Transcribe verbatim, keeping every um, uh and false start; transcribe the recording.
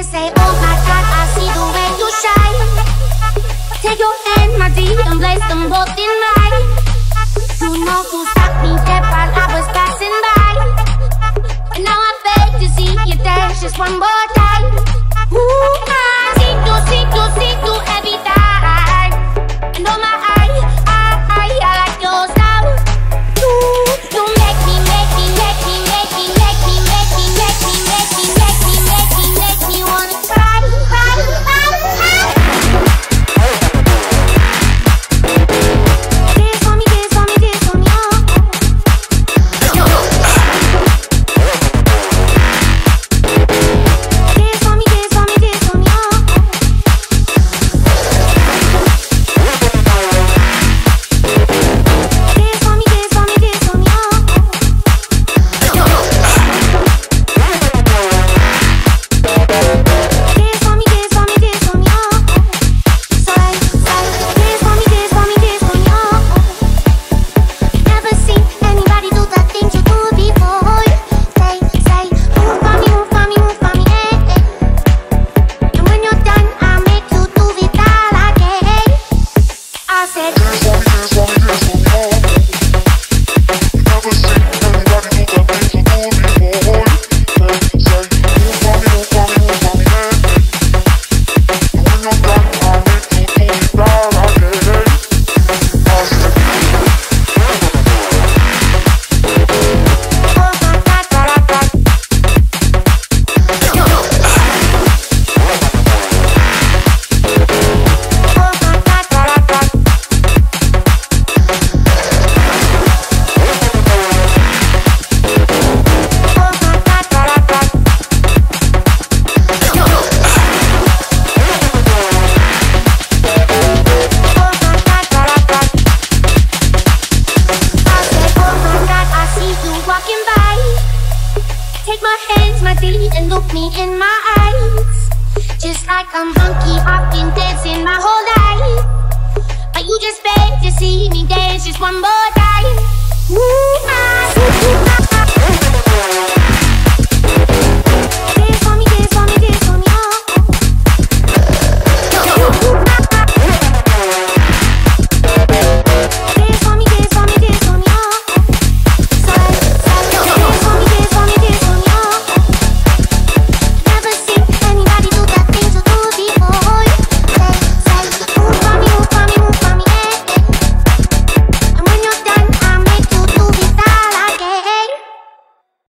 and say, oh my God, I see the way you shine. Take your hand, my dear, and place them both in mine. You know who stopped me dead while I was passing by, and now I beg to see you dance just one more time. Ooh, I see you, see you, see you every time. And oh my, I, I, I, I like your style. You, you make me, make me, make me, make me, make me, make me, make me, make me, make me, make me, make me wanna cry, cry, cry, cry. One more time. Ooh, ah, ooh, ah, ah.